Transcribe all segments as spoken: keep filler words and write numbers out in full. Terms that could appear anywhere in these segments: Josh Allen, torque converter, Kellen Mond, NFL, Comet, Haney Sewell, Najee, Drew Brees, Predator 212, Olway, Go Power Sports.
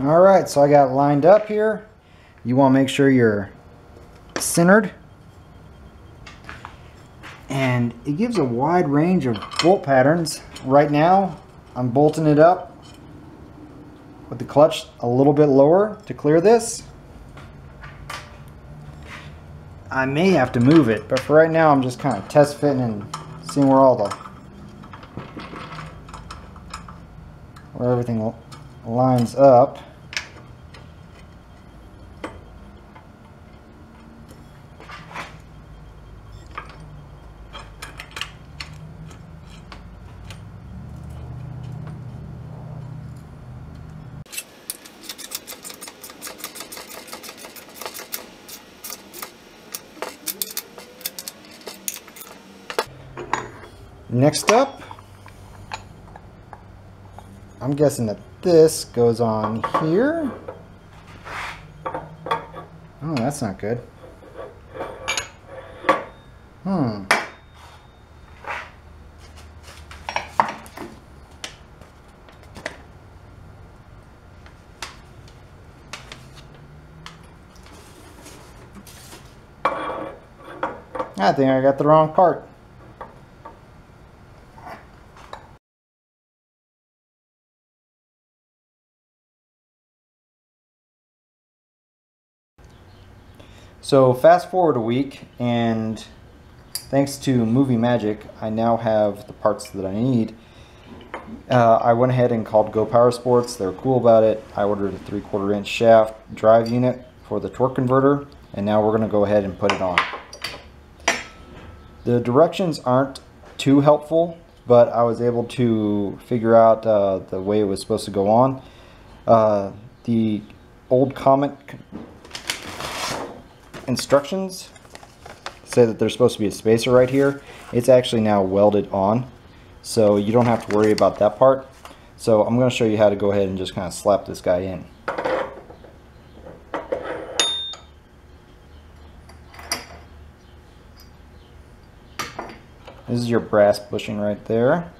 All right, so I got lined up here. You want to make sure you're centered. And it gives a wide range of bolt patterns. Right now, I'm bolting it up with the clutch a little bit lower to clear this. I may have to move it, but for right now, I'm just kind of test fitting and seeing where all the, where everything lines up. Next up, I'm guessing that this goes on here. Oh, that's not good. Hmm. I think I got the wrong part. So fast forward a week, and thanks to movie magic, I now have the parts that I need. Uh, I went ahead and called Go Power Sports. They're cool about it. I ordered a three-quarter inch shaft drive unit for the torque converter, and now we're going to go ahead and put it on. The directions aren't too helpful, but I was able to figure out uh, the way it was supposed to go on. Uh, the old Comet instructions say that there's supposed to be a spacer right here. It's actually now welded on, so you don't have to worry about that part. So I'm going to show you how to go ahead and just kind of slap this guy in. This is your brass bushing right there.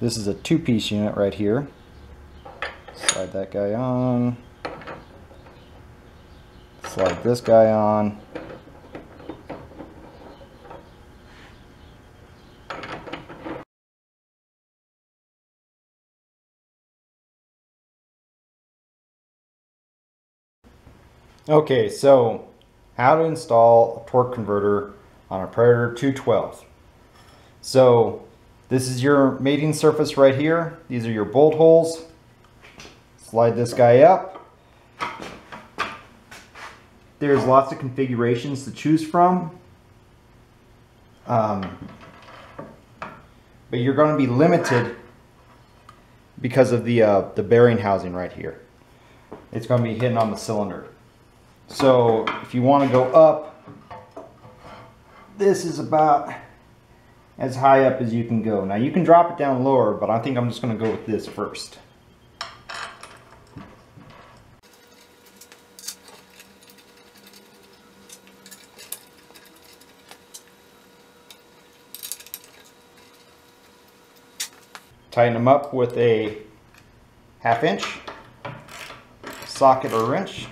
This is a two-piece unit right here. Slide that guy on. Slide this guy on. Okay, so how to install a torque converter on a Predator two twelve. So this is your mating surface right here. These are your bolt holes. Slide this guy up. There's lots of configurations to choose from, um, but you're going to be limited because of the, uh, the bearing housing right here. It's going to be hitting on the cylinder. So if you want to go up, this is about as high up as you can go. Now you can drop it down lower, but I think I'm just going to go with this first. Tighten them up with a half inch socket or wrench.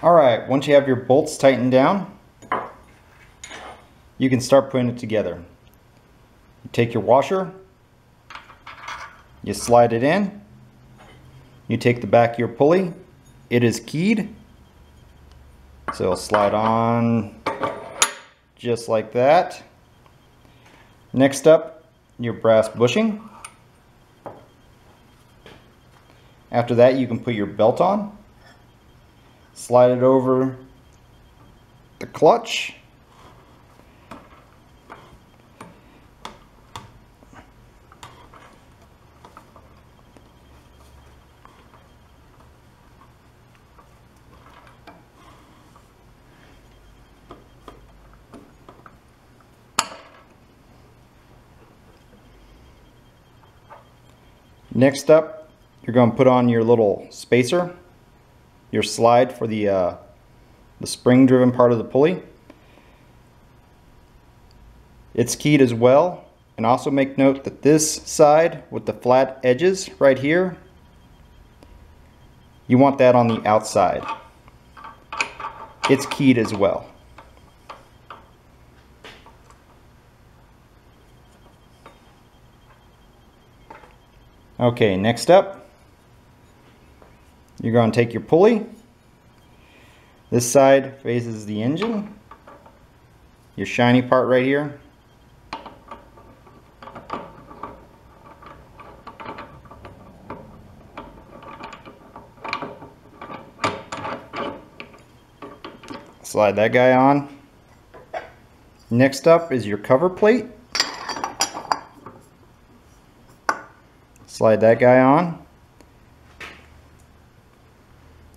All right, once you have your bolts tightened down, you can start putting it together. You take your washer, you slide it in, you take the back of your pulley, it is keyed, so it'll slide on just like that. Next up, your brass bushing. After that, you can put your belt on, slide it over the clutch. Next up, you're going to put on your little spacer, your slide for the, uh, the spring driven part of the pulley. It's keyed as well, and also make note that this side with the flat edges right here, you want that on the outside. It's keyed as well. Okay, next up, you're going to take your pulley. This side faces the engine, your shiny part right here. Slide that guy on. Next up is your cover plate. Slide that guy on.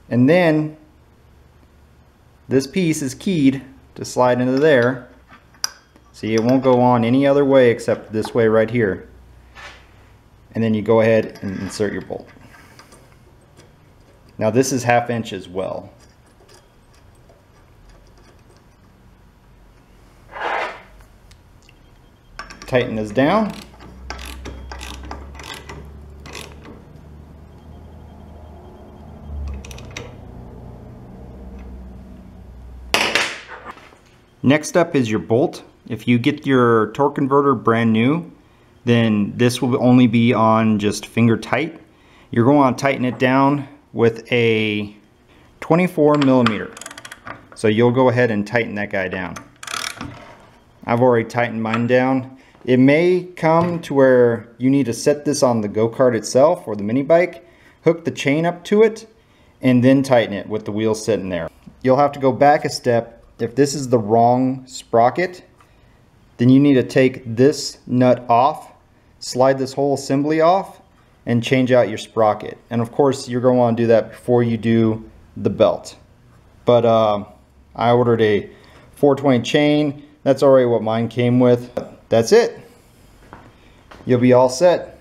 And then this piece is keyed to slide into there. See, it won't go on any other way except this way right here. And then you go ahead and insert your bolt. Now this is half inch as well. Tighten this down. Next up is your bolt. If you get your torque converter brand new, then this will only be on just finger tight. You're going to want to tighten it down with a twenty-four millimeter. So you'll go ahead and tighten that guy down. I've already tightened mine down. It may come to where you need to set this on the go-kart itself or the mini bike, hook the chain up to it, and then tighten it with the wheel sitting there. You'll have to go back a step. If this is the wrong sprocket, then you need to take this nut off, slide this whole assembly off, and change out your sprocket. And of course, you're going to want to do that before you do the belt. But uh, I ordered a four twenty chain. That's already what mine came with. That's it. You'll be all set.